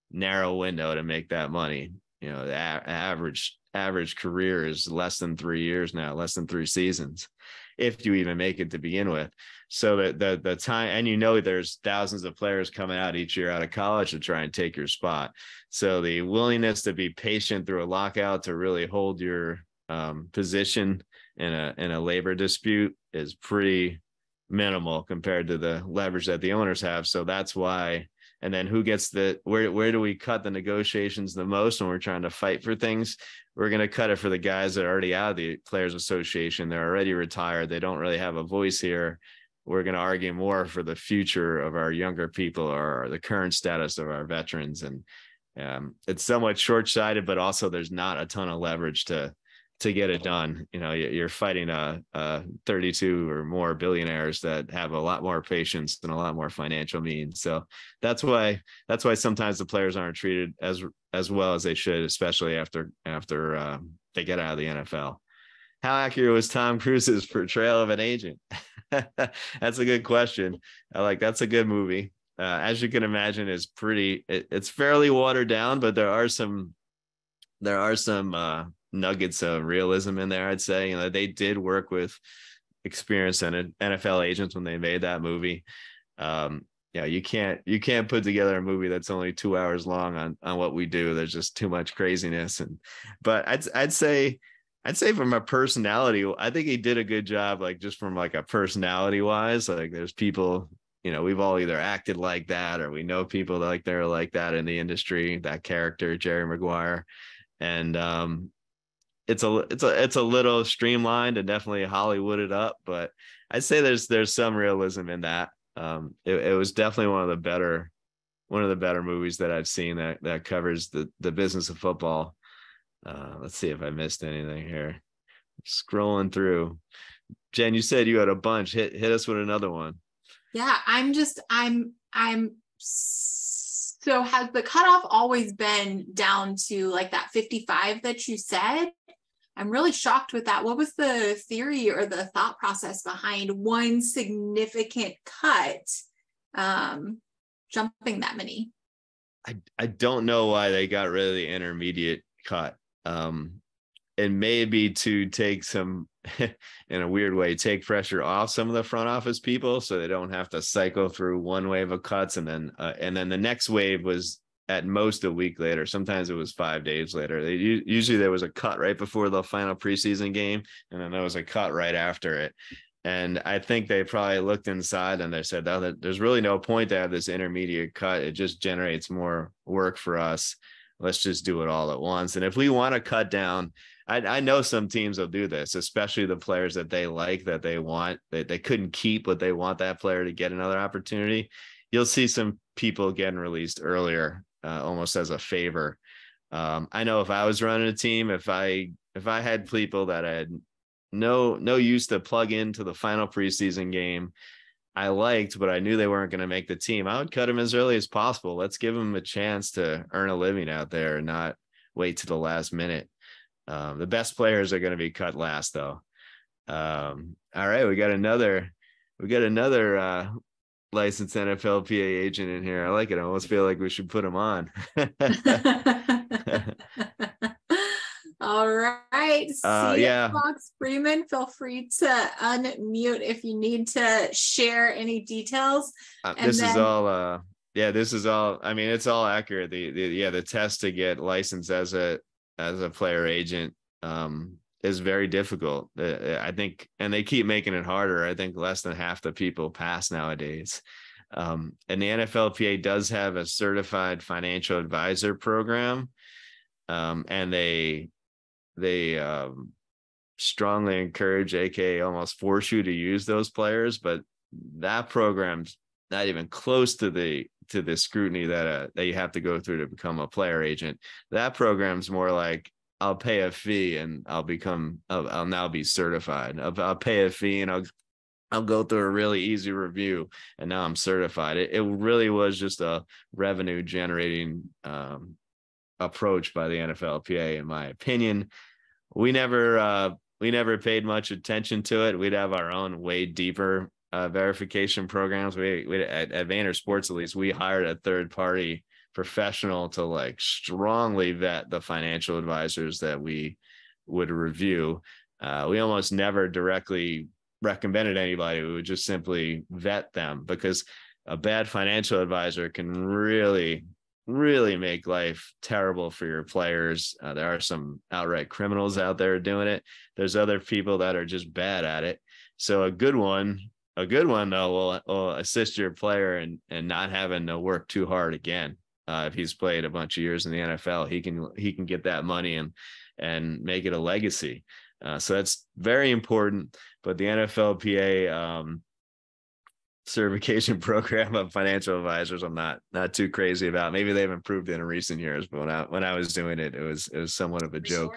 narrow window to make that money. You know, the a- average average career is less than three years now, less than three seasons, if you even make it to begin with. So that the the time, and you know, there's thousands of players coming out each year out of college to try and take your spot. So the willingness to be patient through a lockout to really hold your um, position in a in a labor dispute is pretty minimal compared to the leverage that the owners have. So that's why. And then who gets the where where do we cut the negotiations the most when we're trying to fight for things? We're going to cut it for the guys that are already out of the Players Association. They're already retired. They don't really have a voice here. We're going to argue more for the future of our younger people or the current status of our veterans. And um, it's somewhat short-sighted, but also there's not a ton of leverage to to get it done. You know, you're fighting a, a thirty-two or more billionaires that have a lot more patience and a lot more financial means. So that's why, that's why sometimes the players aren't treated as, as well as they should, especially after, after um, they get out of the N F L. How accurate was Tom Cruise's portrayal of an agent? That's a good question. I like, that's a good movie. Uh, as you can imagine, is pretty, it, it's fairly watered down, but there are some, there are some, uh, nuggets of realism in there. I'd say, you know, they did work with experienced N F L agents when they made that movie. Um, yeah, you can't you can't put together a movie that's only two hours long on on what we do. There's just too much craziness. And but I'd I'd say I'd say from a personality, I think he did a good job. Like just from like a personality wise, like there's people, you know, we've all either acted like that or we know people that like they're like that in the industry. That character, Jerry Maguire, and um. It's a it's a it's a little streamlined and definitely Hollywooded up, but I'd say there's there's some realism in that. Um, it, it was definitely one of the better one of the better movies that I've seen that that covers the the business of football. Uh, let's see if I missed anything here. Scrolling through, Jen, you said you had a bunch. Hit hit us with another one. Yeah, I'm just I'm I'm. So has the cutoff always been down to like that fifty-five that you said? I'm really shocked with that. What was the theory or the thought process behind one significant cut um, jumping that many? I, I don't know why they got rid of the intermediate cut. Um, and maybe to take some, in a weird way, take pressure off some of the front office people so they don't have to cycle through one wave of cuts. And then uh, and then the next wave was at most a week later. Sometimes it was five days later. They, usually there was a cut right before the final preseason game, and then there was a cut right after it. And I think they probably looked inside and they said, oh, there's really no point to have this intermediate cut. It just generates more work for us. Let's just do it all at once. And if we want to cut down, I, I know some teams will do this, especially the players that they like, that they want, that they couldn't keep, but they want that player to get another opportunity. You'll see some people getting released earlier, uh, almost as a favor. Um, I know if I was running a team, if I if I had people that I had no no use to plug into the final preseason game, I liked, but I knew they weren't going to make the team, I would cut them as early as possible. Let's give them a chance to earn a living out there and not wait to the last minute. Um, the best players are going to be cut last, though. Um, all right, we got another, we got another uh, licensed N F L P A agent in here. I like it. I almost feel like we should put him on. All right. Uh, See yeah. Fox Freeman, feel free to unmute if you need to share any details. Uh, and this then is all. Uh, yeah, this is all. I mean, it's all accurate. The, the yeah, the test to get licensed as a as a player agent um, is very difficult. Uh, I think, and they keep making it harder. I think less than half the people pass nowadays. Um, and the N F L P A does have a certified financial advisor program, um, and they they um, strongly encourage, aka almost force you to use those players. But that program's not even close to the to the scrutiny that uh, that you have to go through to become a player agent. That program's more like, I'll pay a fee and I'll become I'll, I'll now be certified. I'll, I'll pay a fee and I'll. I'll go through a really easy review, and now I'm certified. It, it really was just a revenue generating um, approach by the N F L P A, in my opinion. We never uh, we never paid much attention to it. We'd have our own way deeper uh, verification programs. We, we at, at Vayner Sports, at least, we hired a third party professional to like strongly vet the financial advisors that we would review. Uh, we almost never directly recommended anybody. We would just simply vet them, because a bad financial advisor can really, really make life terrible for your players. Uh, there are some outright criminals out there doing it. There's other people that are just bad at it. So a good one, a good one though, will, will assist your player in, in not having to work too hard again. Uh, if he's played a bunch of years in the N F L, he can he can get that money and and make it a legacy. Uh, so that's very important. But the N F L P A um, certification program of financial advisors, I'm not not too crazy about. Maybe they've improved in recent years, but when I when I was doing it, it was it was somewhat of a joke.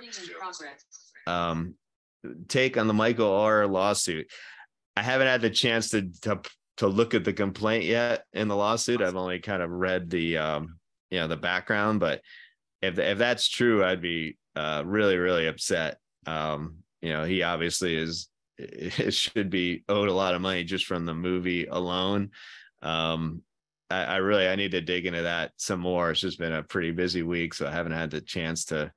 Um, take on the Michael R. lawsuit. I haven't had the chance to to to look at the complaint yet in the lawsuit. I've only kind of read the um, you know the background, but if if that's true, I'd be uh, really really upset. Um, you know, he obviously is, it should be owed a lot of money just from the movie alone. Um, I, I really, I need to dig into that some more. It's just been a pretty busy week, so I haven't had the chance to,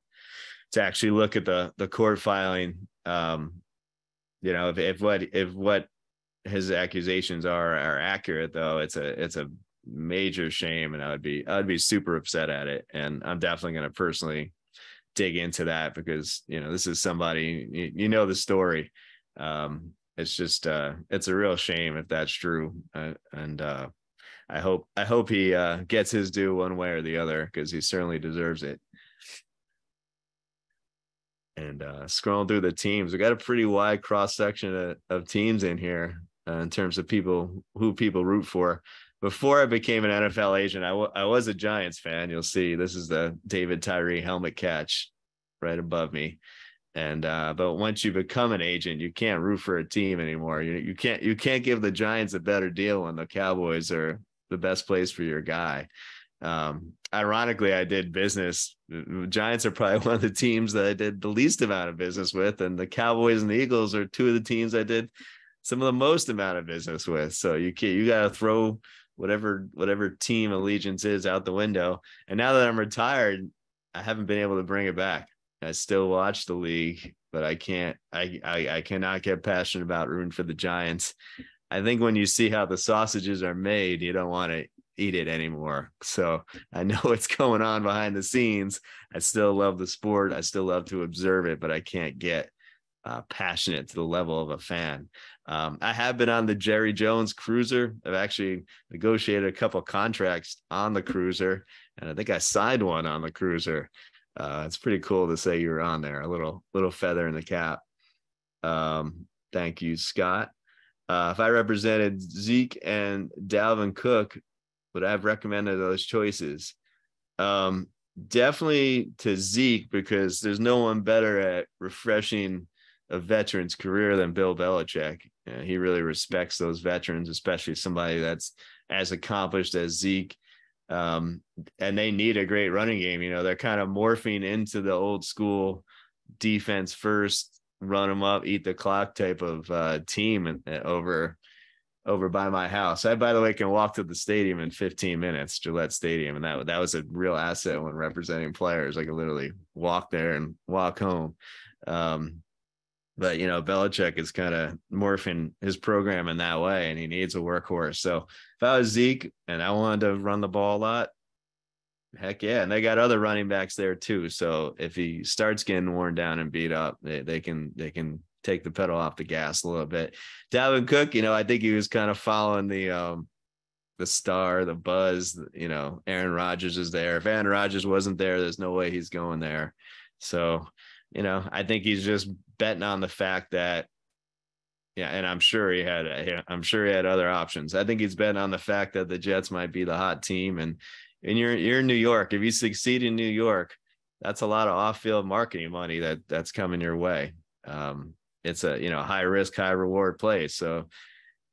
to actually look at the, the court filing. Um, you know, if, if what, if what his accusations are, are accurate though, it's a, it's a major shame, and I would be, I'd be super upset at it. And I'm definitely going to personally dig into that, because you know this is somebody you, you know the story. Um it's just uh it's a real shame if that's true, uh, and uh I hope I hope he uh gets his due one way or the other, because he certainly deserves it. And uh scrolling through the teams, we got a pretty wide cross section of, of teams in here uh, in terms of people who people root for. Before I became an N F L agent, I, w I was a Giants fan. You'll see, this is the David Tyree helmet catch right above me. And uh, but once you become an agent, you can't root for a team anymore. You you can't you can't give the Giants a better deal when the Cowboys are the best place for your guy. Um, ironically, I did business. The Giants are probably one of the teams that I did the least amount of business with, and the Cowboys and the Eagles are two of the teams I did some of the most amount of business with. So you can't, you got to throw whatever whatever team allegiance is out the window. And now that I'm retired, I haven't been able to bring it back. I still watch the league, but I can't I I, I cannot get passionate about rooting for the Giants. I think when you see how the sausages are made, you don't want to eat it anymore. So I know what's going on behind the scenes. I still love the sport. I still love to observe it, but I can't get Uh, passionate to the level of a fan. Um, I have been on the Jerry Jones cruiser. I've actually negotiated a couple contracts on the cruiser, and I think I signed one on the cruiser. Uh, it's pretty cool to say you were on there. A little little feather in the cap. Um, thank you, Scott. Uh, if I represented Zeke and Dalvin Cook, would I have recommended those choices? Um, definitely to Zeke, because there's no one better at refreshing a veteran's career than Bill Belichick. You know, he really respects those veterans, especially somebody that's as accomplished as Zeke. Um, and they need a great running game. You know, they're kind of morphing into the old school defense first, run them up, eat the clock type of uh, team, and, and over over by my house. I, by the way, can walk to the stadium in fifteen minutes, Gillette Stadium. And that, that was a real asset when representing players. I could literally walk there and walk home. Um, but, you know, Belichick is kind of morphing his program in that way, and he needs a workhorse. So if I was Zeke and I wanted to run the ball a lot, heck yeah. And they got other running backs there too. So if he starts getting worn down and beat up, they, they can, they can take the pedal off the gas a little bit. Dalvin Cook, you know, I think he was kind of following the, um, the star, the buzz, you know, Aaron Rodgers is there. If Aaron Rodgers wasn't there, there's no way he's going there. So, you know, I think he's just betting on the fact that, yeah. And I'm sure he had, I'm sure he had other options. I think he's betting on the fact that the Jets might be the hot team, and, and you're, you're in New York. If you succeed in New York, that's a lot of off-field marketing money that that's coming your way. Um, it's a, you know, high risk, high reward place. So,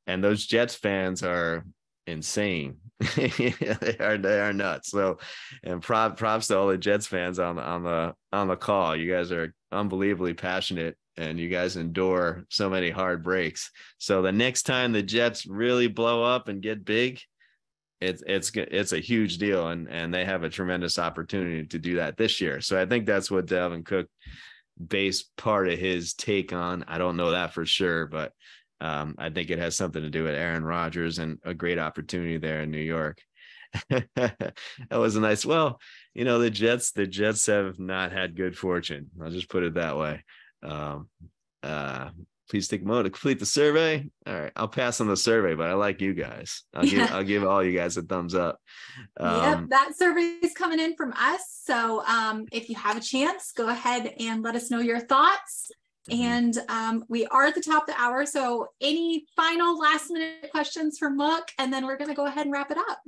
and those Jets fans are insane. they are, they are nuts. So, and prop, props to all the Jets fans on the, on the, on the call. You guys are unbelievably passionate, and you guys endure so many hard breaks. So the next time the Jets really blow up and get big, it's, it's, it's a huge deal. And, and they have a tremendous opportunity to do that this year. So I think that's what Dalvin Cook based part of his take on. I don't know that for sure, but um, I think it has something to do with Aaron Rodgers and a great opportunity there in New York. That was a nice, well, you know, the Jets, the Jets have not had good fortune. I'll just put it that way. Um, uh, Please take a moment to complete the survey. All right, I'll pass on the survey, but I like you guys. I'll, yeah. give, I'll give all you guys a thumbs up. Um, yep, that survey is coming in from us. So um, if you have a chance, go ahead and let us know your thoughts. Mm-hmm. And um, we are at the top of the hour. So any final last minute questions for Mook? And then we're going to go ahead and wrap it up.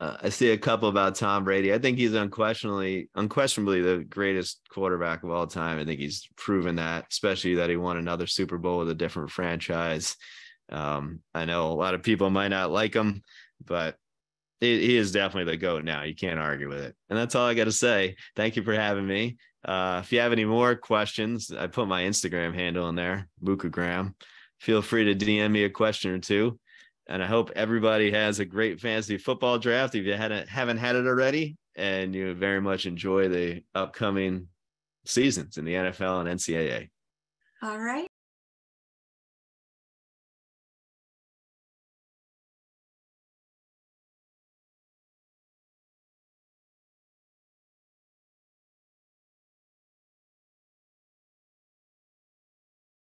Uh, I see a couple about Tom Brady. I think he's unquestionably, unquestionably the greatest quarterback of all time. I think he's proven that, especially that he won another Super Bowl with a different franchise. Um, I know a lot of people might not like him, but it, he is definitely the GOAT now. You can't argue with it. And that's all I got to say. Thank you for having me. Uh, if you have any more questions, I put my Instagram handle in there, Mookagram. Feel free to D M me a question or two. And I hope everybody has a great fantasy football draft if you hadn't, haven't had it already, and you very much enjoy the upcoming seasons in the N F L and N C double A. All right.